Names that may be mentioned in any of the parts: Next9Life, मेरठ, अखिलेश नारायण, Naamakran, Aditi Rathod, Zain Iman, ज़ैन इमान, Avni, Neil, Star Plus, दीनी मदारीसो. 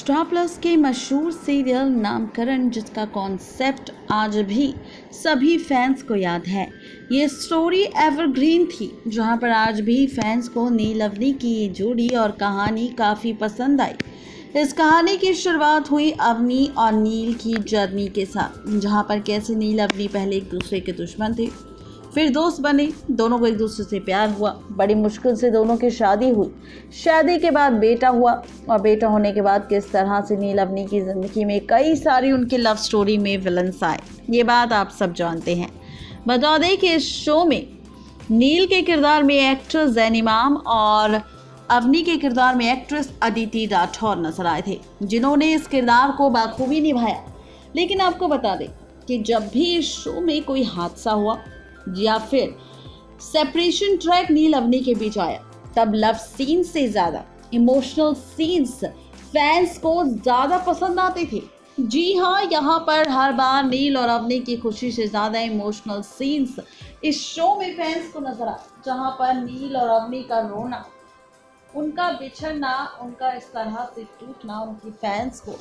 Star plus के मशहूर serial नामकरण, जिसका कॉन्सेप्ट आज भी सभी फैंस को याद है। ये स्टोरी एवरग्रीन थी, जहां पर आज भी फैंस को नील अवनी की ये जोड़ी और कहानी काफ़ी पसंद आई। इस कहानी की शुरुआत हुई अवनी और नील की जर्नी के साथ, जहां पर कैसे नील अवनी पहले एक दूसरे के दुश्मन थे, फिर दोस्त बने, दोनों को एक दूसरे से प्यार हुआ, बड़ी मुश्किल से दोनों की शादी हुई, शादी के बाद बेटा हुआ, और बेटा होने के बाद किस तरह से नील अवनी की ज़िंदगी में कई सारी उनकी लव स्टोरी में विलन्स आए, ये बात आप सब जानते हैं। बता दें कि इस शो में नील के किरदार में एक्टर ज़ैन इमान और अवनी के किरदार में एक्ट्रेस अदिति राठौर नजर आए थे, जिन्होंने इस किरदार को बखूबी निभाया। लेकिन आपको बता दें कि जब भी इस शो में कोई हादसा हुआ या फिर सेपरेशन ट्रैक नील अवनी के बीच आया, तब लव सीन से ज़्यादा इमोशनल सीन्स फैंस को ज़्यादा पसंद आते थे। जी हाँ, यहाँ पर हर बार नील और अवनी की खुशी से ज़्यादा इमोशनल सीन्स इस शो में फैंस को नजर आए, जहाँ पर नील और अवनी का रोना, उनका बिछड़ना, उनका इस तरह से टूटना उनकी फैंस को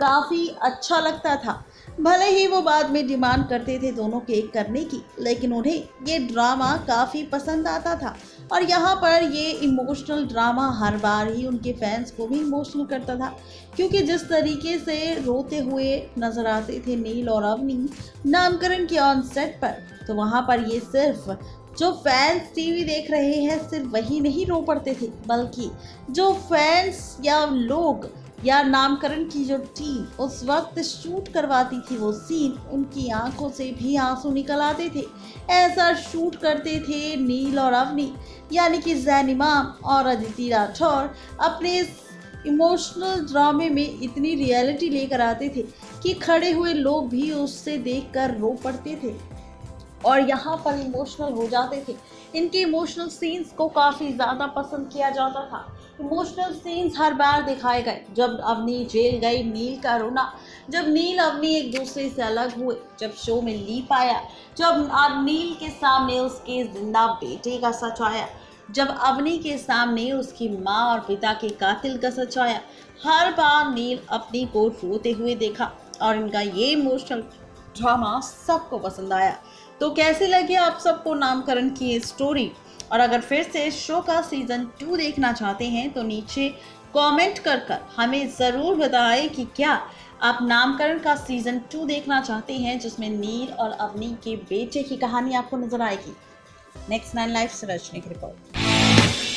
काफ़ी अच्छा लगता था। भले ही वो बाद में डिमांड करते थे दोनों के एक करने की, लेकिन उन्हें ये ड्रामा काफ़ी पसंद आता था, और यहाँ पर ये इमोशनल ड्रामा हर बार ही उनके फैंस को भी इमोशनल करता था, क्योंकि जिस तरीके से रोते हुए नजर आते थे नील और अवनी नामकरण के ऑन सेट पर, तो वहाँ पर ये सिर्फ जो फैंस टीवी देख रहे हैं सिर्फ वही नहीं रो पड़ते थे, बल्कि जो फैंस या लोग या नामकरण की जो टीम उस वक्त शूट करवाती थी वो सीन, उनकी आंखों से भी आंसू निकल आते थे। ऐसा शूट करते थे नील और अवनी, यानी कि ज़ैन इमाम और अदिति राठौर अपने इमोशनल ड्रामे में इतनी रियलिटी लेकर आते थे कि खड़े हुए लोग भी उससे देखकर रो पड़ते थे और यहाँ पर इमोशनल हो जाते थे। इनके इमोशनल सीन्स को काफ़ी ज़्यादा पसंद किया जाता था। इमोशनल सीन्स हर बार दिखाए गए, जब अवनी जेल गई, नील का रोना, जब नील अवनी एक दूसरे से अलग हुए, जब शो में लीप आया, जब नील के सामने उसके जिंदा बेटे का सच आया, जब अवनी के सामने उसकी माँ और पिता के कातिल का सच आया, हर बार नील अवनी को रोते हुए देखा और इनका ये इमोशनल ड्रामा सबको पसंद आया। तो कैसी लगी आप सबको नामकरण की ये स्टोरी? और अगर फिर से इस शो का सीज़न 2 देखना चाहते हैं तो नीचे कमेंट कर हमें ज़रूर बताएं कि क्या आप नामकरण का सीज़न 2 देखना चाहते हैं, जिसमें नील और अवनी के बेटे की कहानी आपको नजर आएगी। नेक्स्ट 9 लाइफ से रचने की रिपोर्ट।